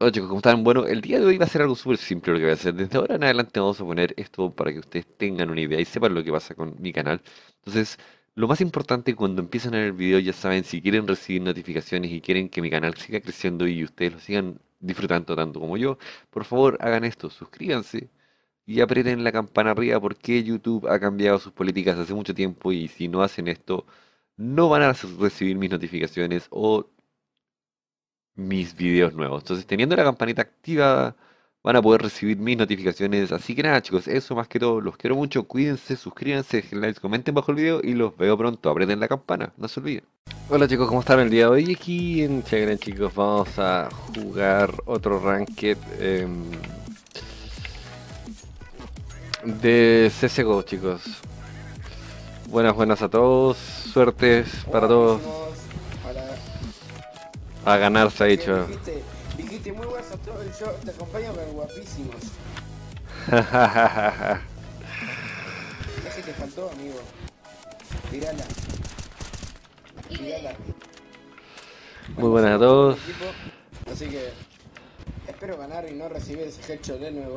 Bueno chicos, ¿cómo están? Bueno, el día de hoy va a ser algo súper simple lo que voy a hacer. Desde ahora en adelante vamos a poner esto para que ustedes tengan una idea y sepan lo que pasa con mi canal. Entonces, lo más importante cuando empiezan a ver el video, ya saben, si quieren recibir notificaciones y quieren que mi canal siga creciendo y ustedes lo sigan disfrutando tanto como yo, por favor hagan esto, suscríbanse y aprieten la campana arriba porque YouTube ha cambiado sus políticas hace mucho tiempo y si no hacen esto, no van a recibir mis notificaciones o mis videos nuevos. Entonces, teniendo la campanita activada, van a poder recibir mis notificaciones. Así que nada chicos, eso más que todo. Los quiero mucho, cuídense, suscríbanse, dejen likes, comenten bajo el video y los veo pronto. Aprieten la campana, no se olviden. Hola chicos, ¿cómo están el día de hoy? Aquí en Chagren chicos, vamos a jugar otro ranked de CSGO chicos. Buenas a todos, suertes para todos. A ganar se ha dicho. Dijiste muy buenas a todos, yo te acompaño con guapísimos. ¿Qué te faltó, amigo? Tirala. Muy buenas a todos. Así que espero ganar y no recibir ese headshot de nuevo.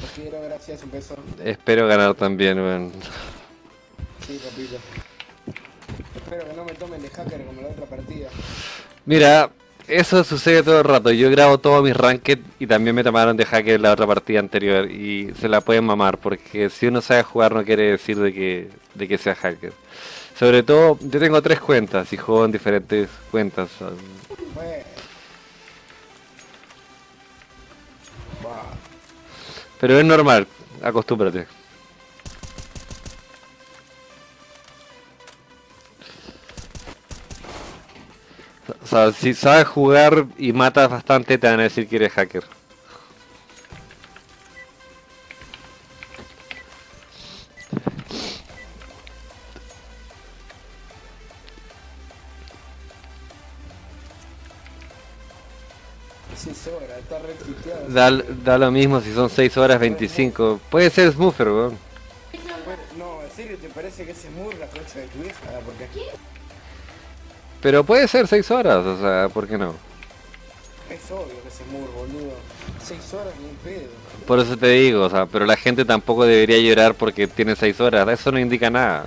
Los quiero, gracias, un beso. Espero ganar también, weón. Sí, papito. Espero que no me tomen de hacker como la otra partida. Mira, eso sucede todo el rato. Yo grabo todos mis ranked y también me tomaron de hacker en la otra partida anterior. Y se la pueden mamar, porque si uno sabe jugar no quiere decir de que sea hacker. Sobre todo, yo tengo 3 cuentas y juego en diferentes cuentas. Pero es normal, acostúmbrate. O sea, si sabes jugar y matas bastante, te van a decir que eres hacker. Está requiteado. Da lo mismo si son 6 horas 25. Puede ser Smurfer, weón. No, en serio, ¿te parece que es Smurfer la coche de tu hija? Porque aquí... Pero puede ser 6 horas, o sea, ¿por qué no? Es obvio que es Smurf, boludo. 6 horas ni un pedo. Por eso te digo, o sea, pero la gente tampoco debería llorar porque tiene 6 horas. Eso no indica nada.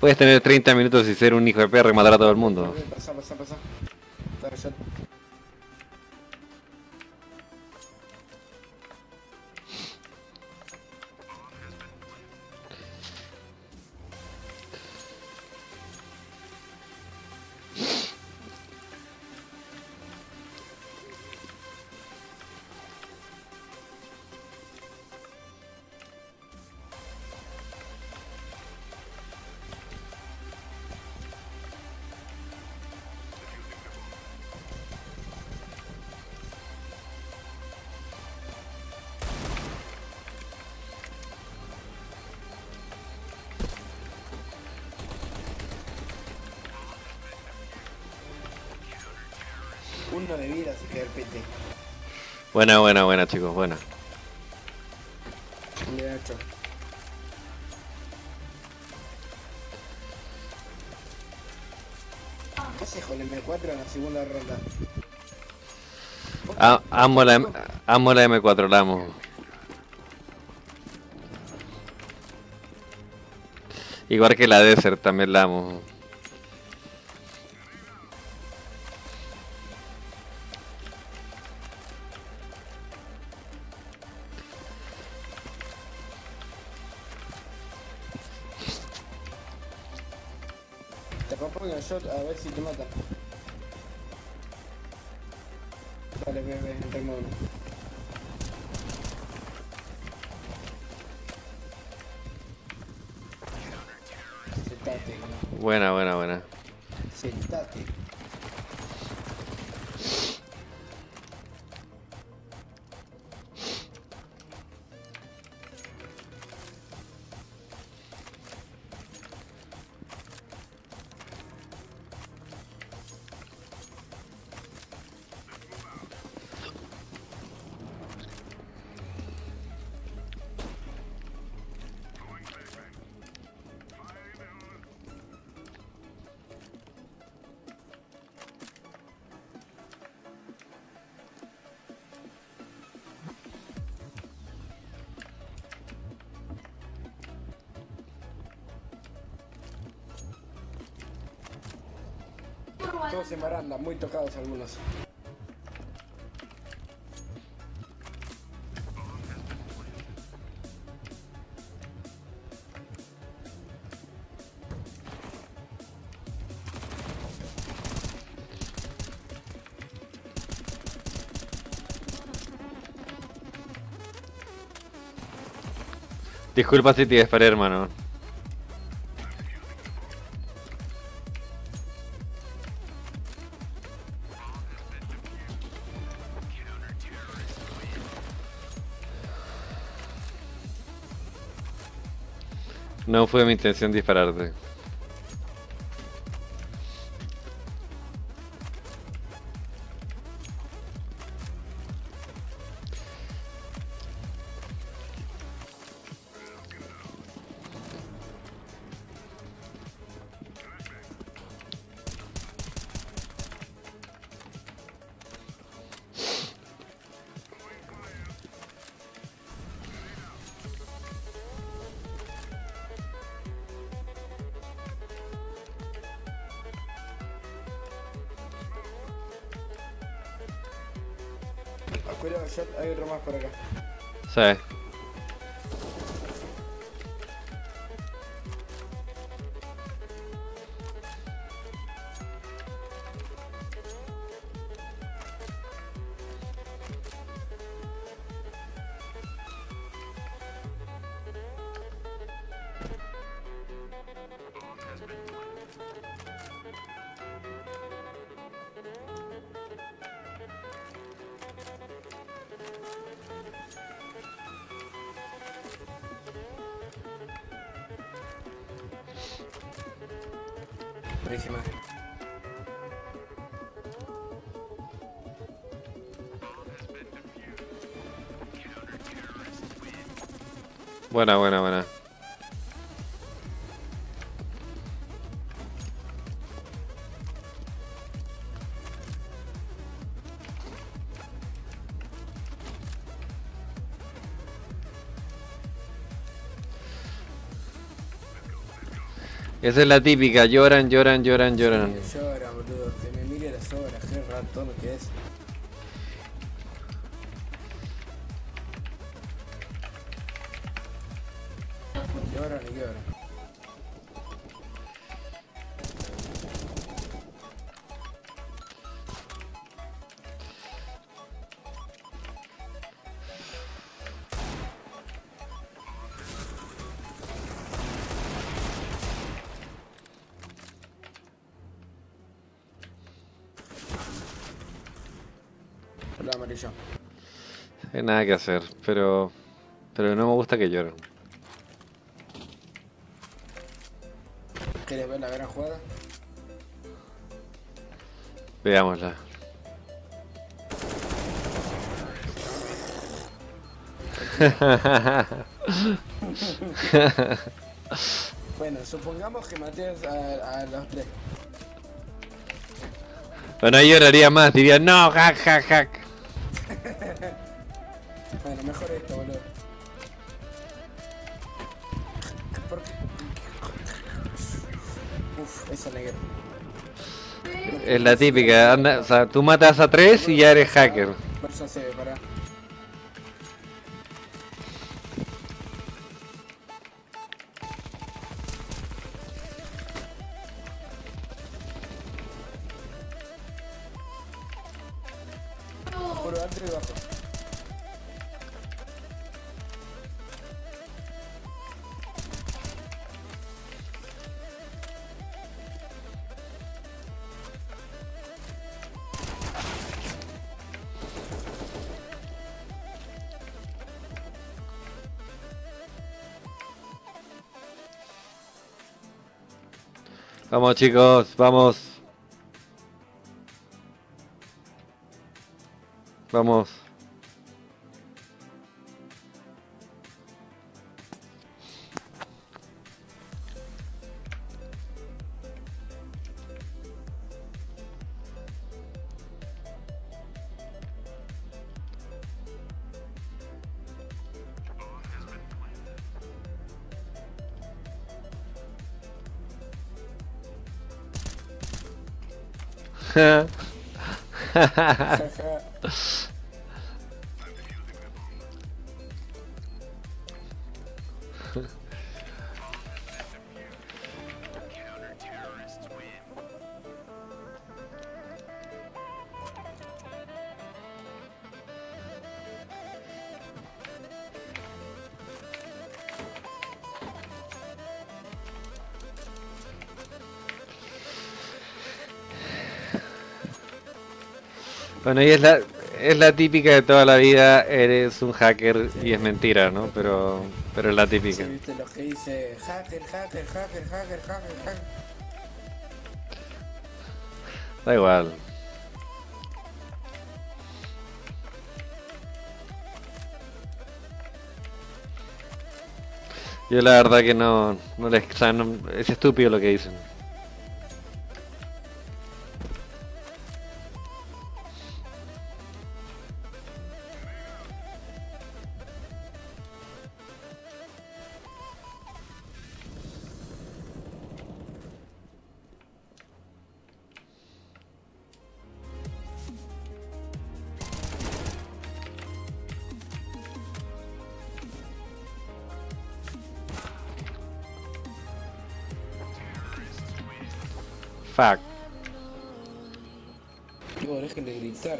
Puedes tener 30 minutos y ser un hijo de perra y matar a todo el mundo. Pasa. Uno de vida se queda el PT. Buena chicos, buena. Le hecho. ¿Qué haces con el M4 en la segunda ronda? Amo la M4, la amo. Igual que la Desert también la amo. Pongo un shot a ver si te mata. Vale, ve, entremos uno. Sentate. Buena. Sentate. Todos en baranda, muy tocados algunos. Disculpa si te disparé, hermano. No fue mi intención dispararte. Cuidado, hay otro más por acá. Sí. Buenísima. Buena. Esa es la típica, lloran. Sí, llora, boludo, se me mira las horas, qué ratón que es. Lloran. La amarilla. No hay nada que hacer, pero no me gusta que lloren. ¿Quieres ver la gran jugada? Veámosla. Bueno, supongamos que mates a los tres. Bueno, yo lloraría más, diría no, hack. Bueno, mejor esto, boludo. ¿Por qué? Uff, eso negro. Es la típica, anda, o sea, tú matas a tres y ya eres hacker. Versa se ve, pará. Por dentro y abajo. Vamos chicos, vamos. Bueno, y es la típica de toda la vida, eres un hacker, sí, y es mentira, ¿no? Pero es la típica. Sí, viste los que dice hacker, hacker, hacker, hacker, hacker, hacker. Da igual. Yo la verdad que no les... O sea, no, es estúpido lo que dicen. Fuck. Tío, déjenle gritar.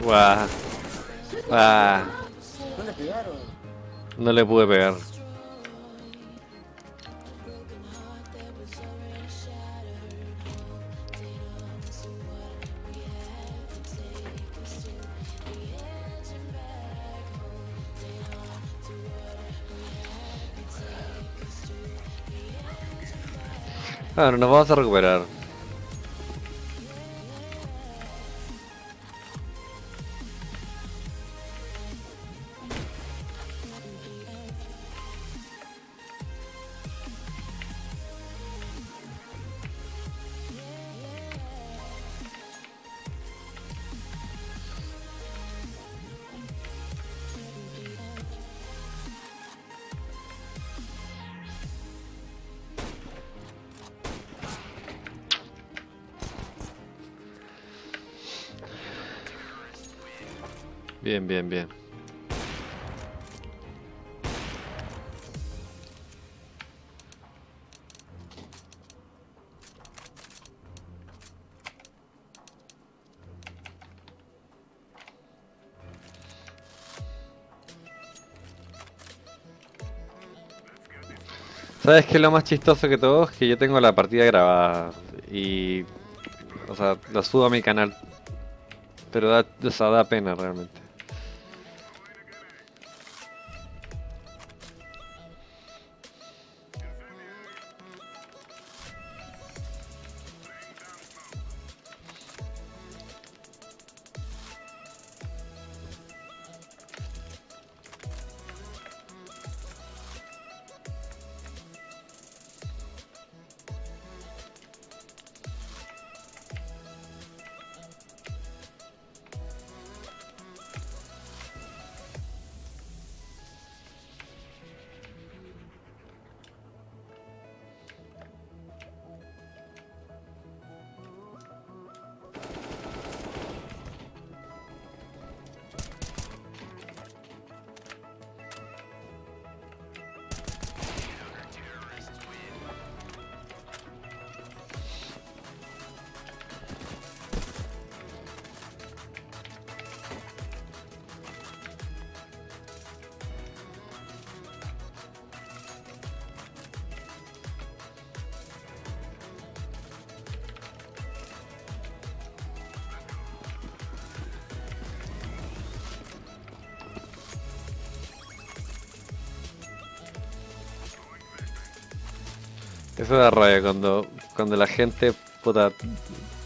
Guau. Ah. ¿No le pegaron? No le pude pegar. Ahora nos vamos a recuperar. Bien, bien, bien. ¿Sabes qué es lo más chistoso que todo? Es que yo tengo la partida grabada y... O sea, la subo a mi canal. Pero da, o sea, da pena realmente. Eso da rabia cuando la gente, puta,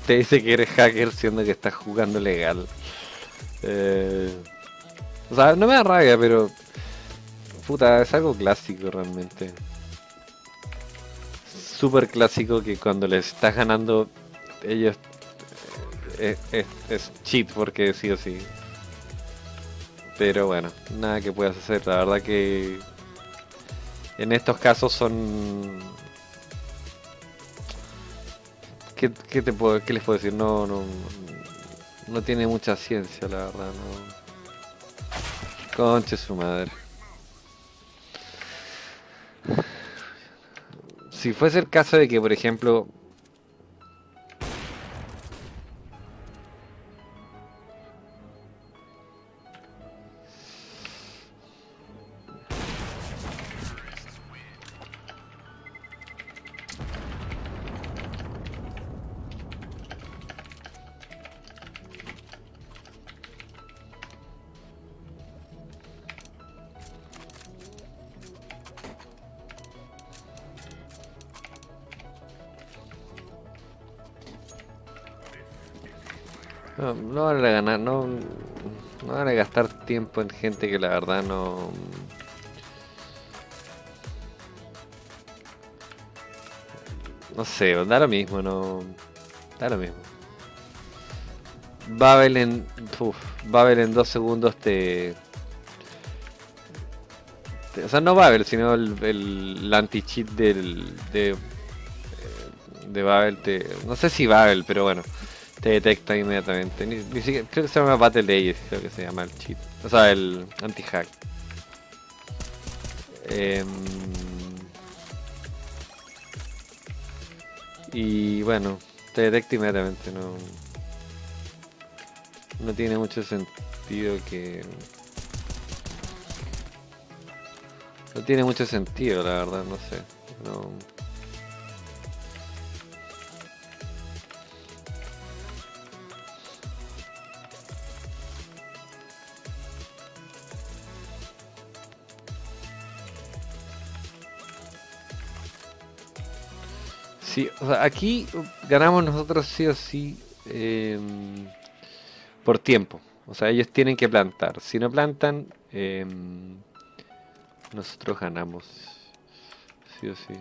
te dice que eres hacker siendo que estás jugando legal. O sea, no me da rabia, pero puta, es algo clásico realmente. Súper clásico que cuando les estás ganando, ellos es cheat porque sí o sí. Pero bueno, nada que puedas hacer. La verdad que en estos casos son... ¿Qué les puedo decir? No tiene mucha ciencia, la verdad, no. Conche su madre. Si fuese el caso de que, por ejemplo... No van a ganar, no van a gastar tiempo en gente que la verdad no... No sé, da lo mismo, no... Da lo mismo. Babel en 2 segundos te... O sea, no Babel, sino el anti-cheat de Babel te... No sé si Babel, pero bueno. Te detecta inmediatamente, ni siquiera, creo que se llama Battle Ages, creo que se llama el cheat, o sea, el anti-hack. Y bueno, te detecta inmediatamente, no tiene mucho sentido que... No tiene mucho sentido, la verdad, no sé, no... Sí, o sea, aquí ganamos nosotros sí o sí por tiempo. O sea, ellos tienen que plantar. Si no plantan, nosotros ganamos. Sí o sí.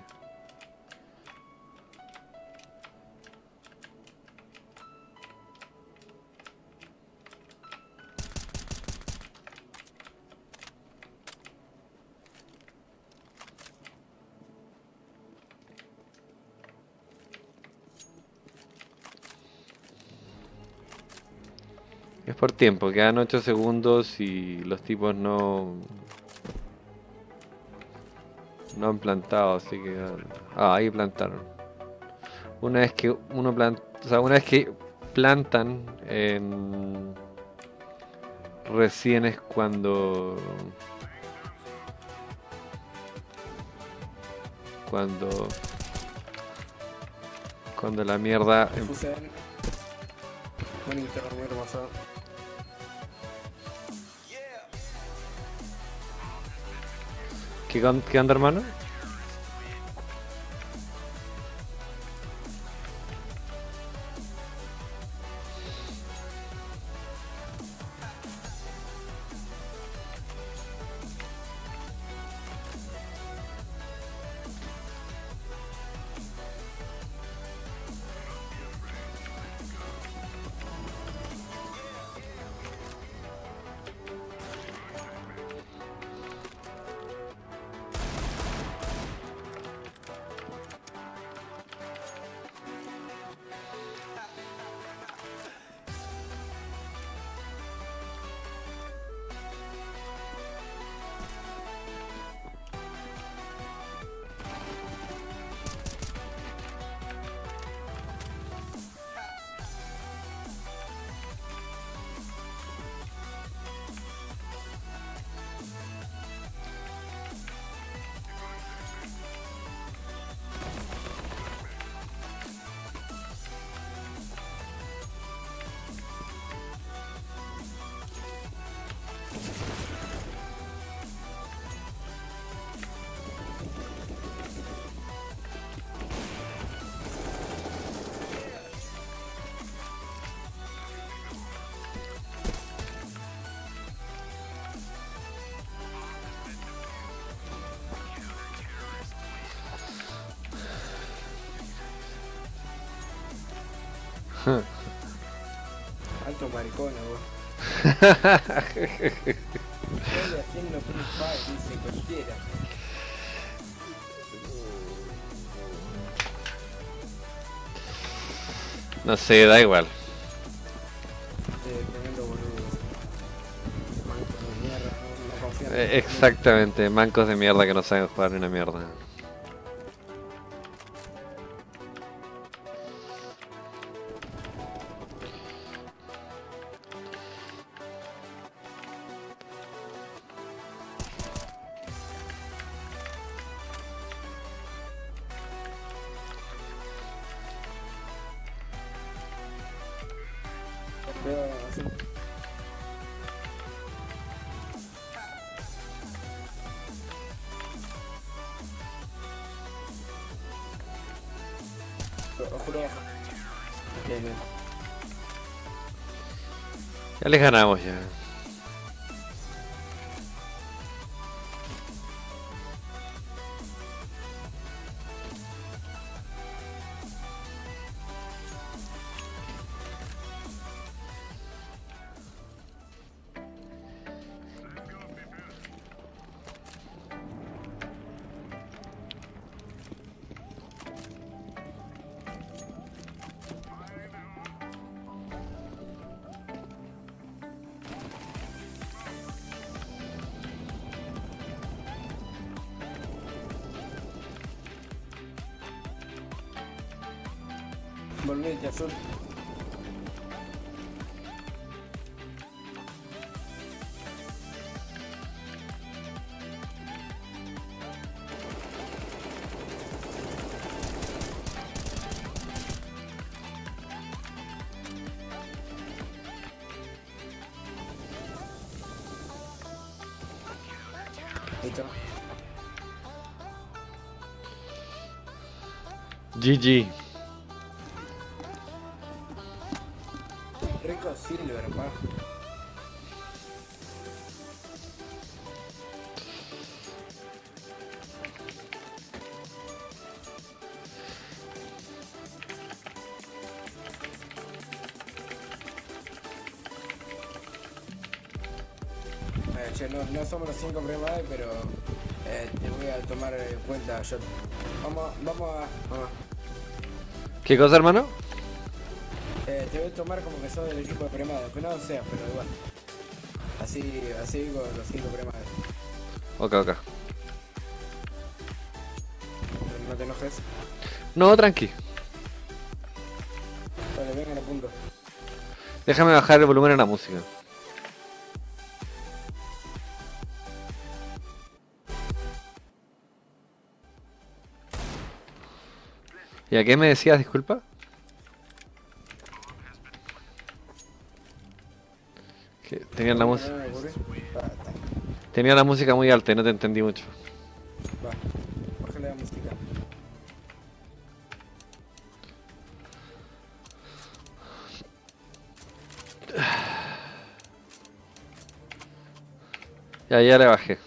Es por tiempo, quedan 8 segundos y los tipos no han plantado, así que... Ah, ahí plantaron. Una vez que plantan, recién es cuando... Cuando la mierda... ¿Qué onda, hermano? Alto maricona, vos. Estoy haciendo free fire, dice cualquiera. No sé, da igual. Tremendo boludo. Mancos de mierda, no confían. Exactamente, mancos de mierda que no saben jugar ni una mierda. Ya les ganamos ya. Volvete azul. GG. Rico silver, pa. No somos los 5 primadas, pero te voy a tomar en cuenta yo. Vamos. ¿Qué cosa, hermano? Te voy a tomar como que sos del equipo de premado, que no sea, pero igual. Así con los 5 premados. Ok. ¿No te enojes? No, tranqui. Vale, vengan a punto. Déjame bajar el volumen en la música. ¿Y a qué me decías, disculpa? Tenían la música muy alta y no te entendí mucho. Va, bájale la música. Ya le bajé.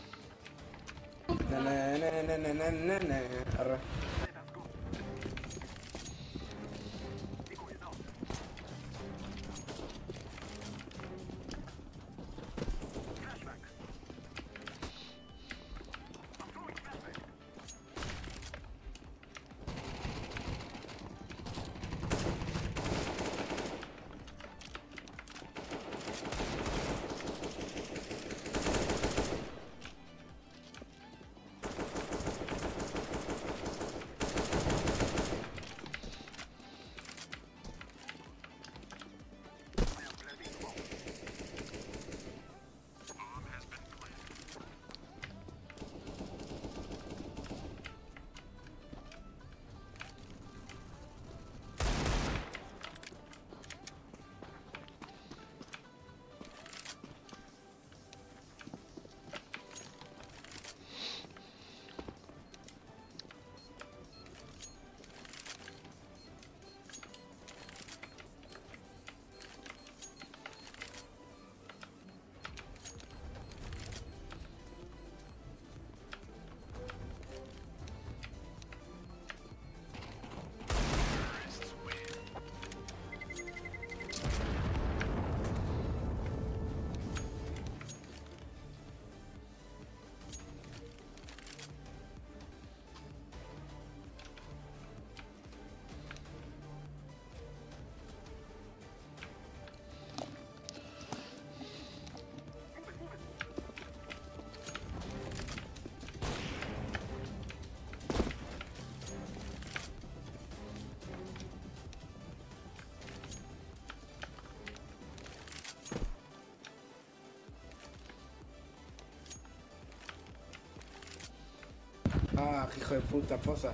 Ah, hijo de puta, fosa.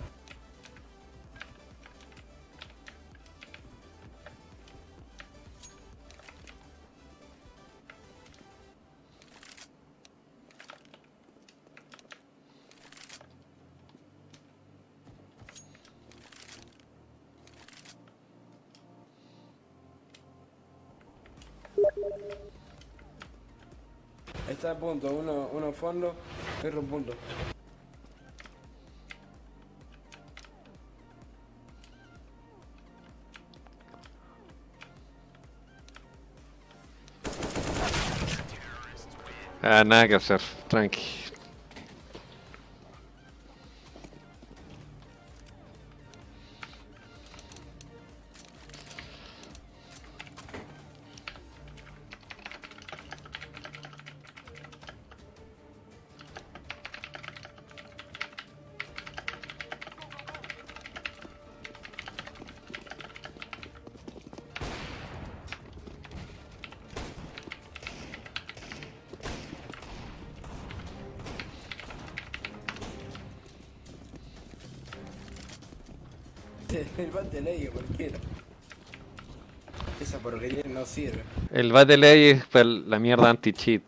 Está a punto, uno fondo, otro punto. Ah, nada que hacer, tranqui. El Battle Age cualquiera. Esa porquería no sirve. El Battle Age es para la mierda anti-cheat.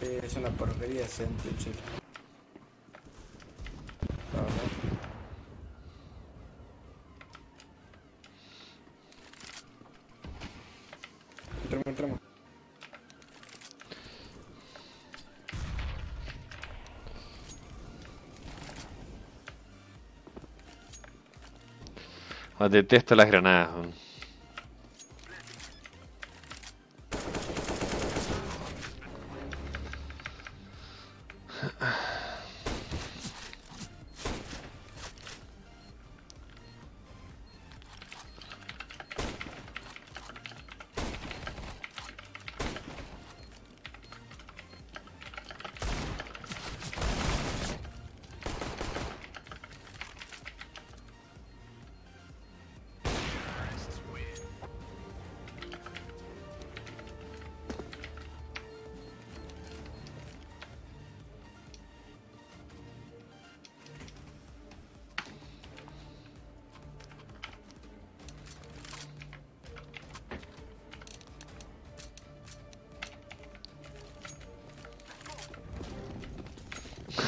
Sí, es una porquería ese anti-cheat. Entramos. Detesto las granadas.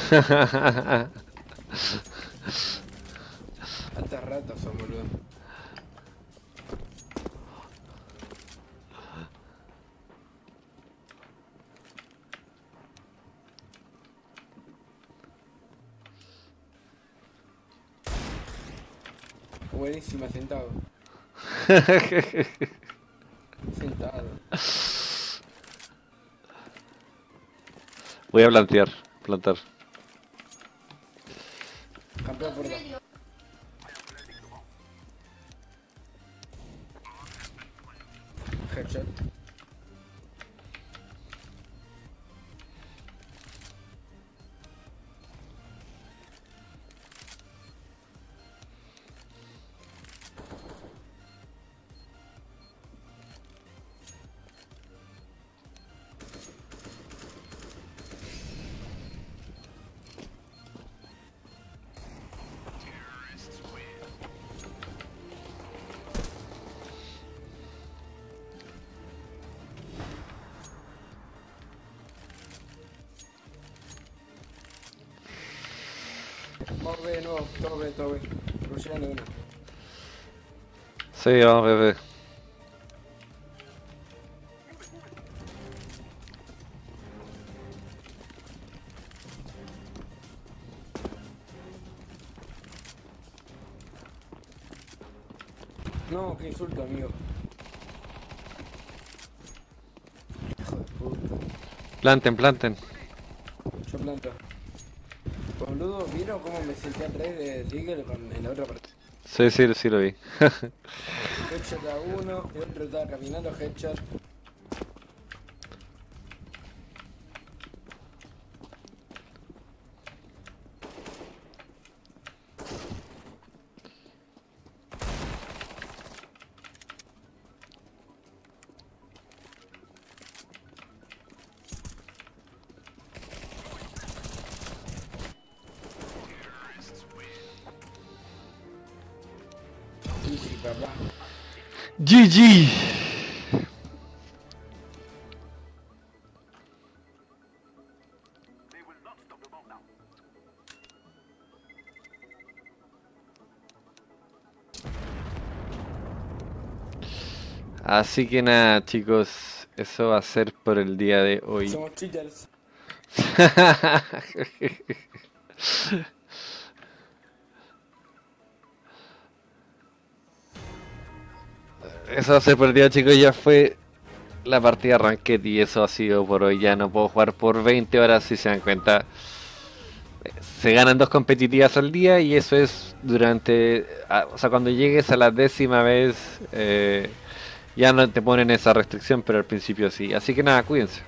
Altas ratas son, boludo. Buenísima, sentado. Sentado. Voy a plantar. Headshot. Vamos de nuevo, todo B. Evolucionando uno. Sí, vamos bebé. No, qué insulto, amigo. Hijo de puta. Planten. Yo planto. Boludo, ¿vieron cómo me senté atrás del Eagle en la otra parte? Sí, lo vi. Headshot a uno, el otro estaba caminando, headshot. ¿verdad? GG. Así que nada, chicos, eso va a ser por el día de hoy. Somos cheaters. Eso va a ser por el día, chicos. Ya fue la partida ranked y eso ha sido por hoy. Ya no puedo jugar por 20 horas, si se dan cuenta. Se ganan 2 competitivas al día y eso es durante... O sea, cuando llegues a la 10ª vez ya no te ponen esa restricción, pero al principio sí. Así que nada, cuídense.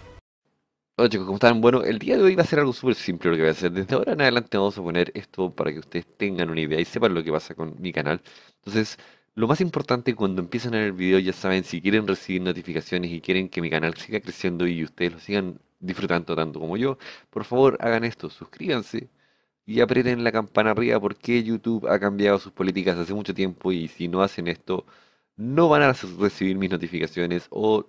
Hola chicos, ¿cómo están? Bueno, el día de hoy va a ser algo súper simple lo que voy a hacer. Desde ahora en adelante vamos a poner esto para que ustedes tengan una idea y sepan lo que pasa con mi canal. Entonces, lo más importante cuando empiezan a ver el video, ya saben, si quieren recibir notificaciones y quieren que mi canal siga creciendo y ustedes lo sigan disfrutando tanto como yo, por favor hagan esto, suscríbanse y aprieten la campana arriba porque YouTube ha cambiado sus políticas hace mucho tiempo y si no hacen esto, no van a recibir mis notificaciones o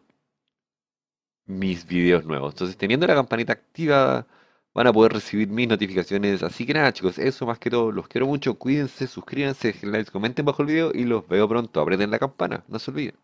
mis videos nuevos. Entonces, teniendo la campanita activada, van a poder recibir mis notificaciones. Así que nada, chicos, eso más que todo. Los quiero mucho. Cuídense, suscríbanse, dejen likes, comenten bajo el video y los veo pronto. Aprieten la campana, no se olviden.